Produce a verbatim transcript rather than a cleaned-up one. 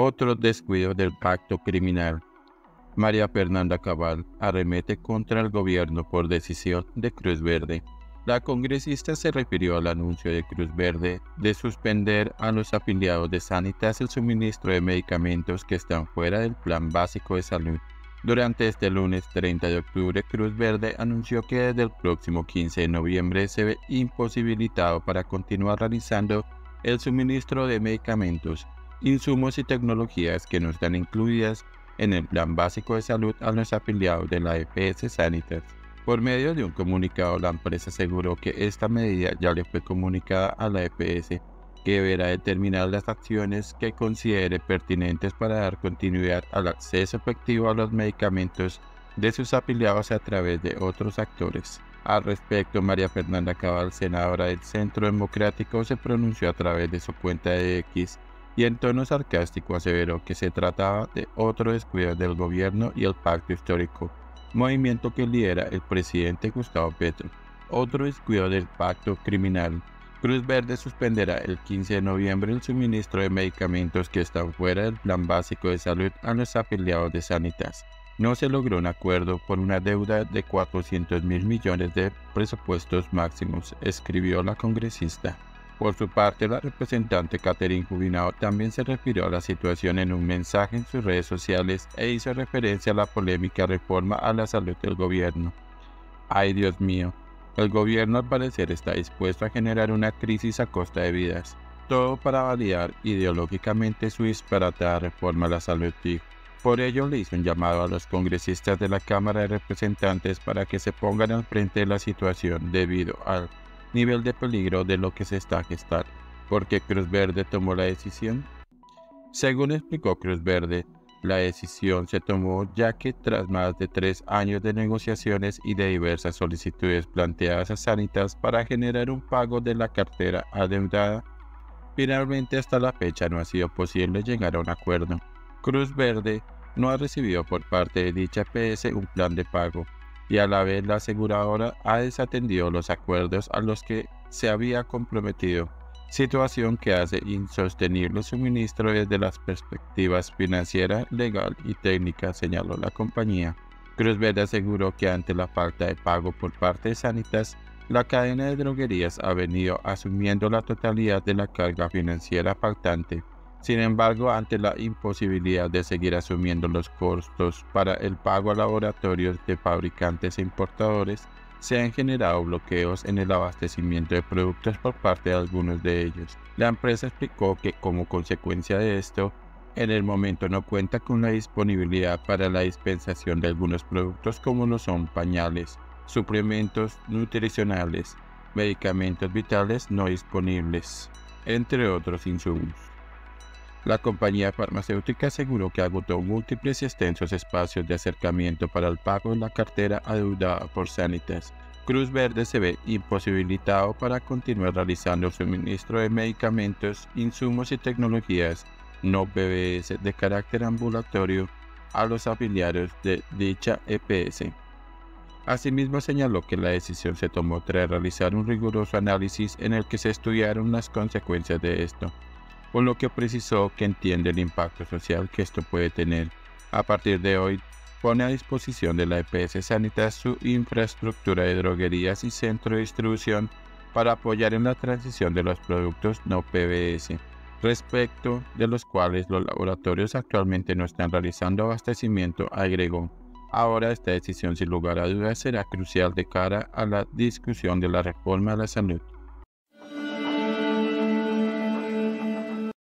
Otros descuidos del pacto criminal. María Fernanda Cabal arremete contra el gobierno por decisión de Cruz Verde. La congresista se refirió al anuncio de Cruz Verde de suspender a los afiliados de Sanitas el suministro de medicamentos que están fuera del Plan Básico de Salud. Durante este lunes treinta de octubre, Cruz Verde anunció que desde el próximo quince de noviembre se ve imposibilitado para continuar realizando el suministro de medicamentos, insumos y tecnologías que no están incluidas en el Plan Básico de Salud a los afiliados de la E P S Sanitas. Por medio de un comunicado, la empresa aseguró que esta medida ya le fue comunicada a la E P S, que deberá determinar las acciones que considere pertinentes para dar continuidad al acceso efectivo a los medicamentos de sus afiliados a través de otros actores. Al respecto, María Fernanda Cabal, senadora del Centro Democrático, se pronunció a través de su cuenta de X y en tono sarcástico aseveró que se trataba de otro descuido del gobierno y el pacto histórico, movimiento que lidera el presidente Gustavo Petro. Otro descuido del pacto criminal. Cruz Verde suspenderá el quince de noviembre el suministro de medicamentos que están fuera del Plan Básico de Salud a los afiliados de Sanitas. No se logró un acuerdo por una deuda de cuatrocientos mil millones de presupuestos máximos, escribió la congresista. Por su parte, la representante Katherine Jubinao también se refirió a la situación en un mensaje en sus redes sociales e hizo referencia a la polémica reforma a la salud del gobierno. ¡Ay, Dios mío! El gobierno al parecer está dispuesto a generar una crisis a costa de vidas, todo para validar ideológicamente su disparatada reforma a la salud, dijo. Por ello le hizo un llamado a los congresistas de la Cámara de Representantes para que se pongan al frente de la situación debido al nivel de peligro de lo que se está gestando. ¿Por qué Cruz Verde tomó la decisión? Según explicó Cruz Verde, la decisión se tomó ya que tras más de tres años de negociaciones y de diversas solicitudes planteadas a Sanitas para generar un pago de la cartera adeudada, finalmente hasta la fecha no ha sido posible llegar a un acuerdo. Cruz Verde no ha recibido por parte de dicha E P S un plan de pago y a la vez la aseguradora ha desatendido los acuerdos a los que se había comprometido, situación que hace insostenible el suministro desde las perspectivas financiera, legal y técnica, señaló la compañía. Cruz Verde aseguró que ante la falta de pago por parte de Sanitas, la cadena de droguerías ha venido asumiendo la totalidad de la carga financiera faltante. Sin embargo, ante la imposibilidad de seguir asumiendo los costos para el pago a laboratorios de fabricantes e importadores, se han generado bloqueos en el abastecimiento de productos por parte de algunos de ellos. La empresa explicó que, como consecuencia de esto, en el momento no cuenta con la disponibilidad para la dispensación de algunos productos como lo son pañales, suplementos nutricionales, medicamentos vitales no disponibles, entre otros insumos. La compañía farmacéutica aseguró que agotó múltiples y extensos espacios de acercamiento para el pago de la cartera adeudada por Sanitas. Cruz Verde se ve imposibilitado para continuar realizando el suministro de medicamentos, insumos y tecnologías no P B S de carácter ambulatorio a los afiliados de dicha E P S. Asimismo, señaló que la decisión se tomó tras realizar un riguroso análisis en el que se estudiaron las consecuencias de esto, por lo que precisó que entiende el impacto social que esto puede tener. A partir de hoy, pone a disposición de la E P S Sanitas su infraestructura de droguerías y centro de distribución para apoyar en la transición de los productos no P B S, respecto de los cuales los laboratorios actualmente no están realizando abastecimiento, agregó. Ahora esta decisión sin lugar a dudas será crucial de cara a la discusión de la reforma a la salud.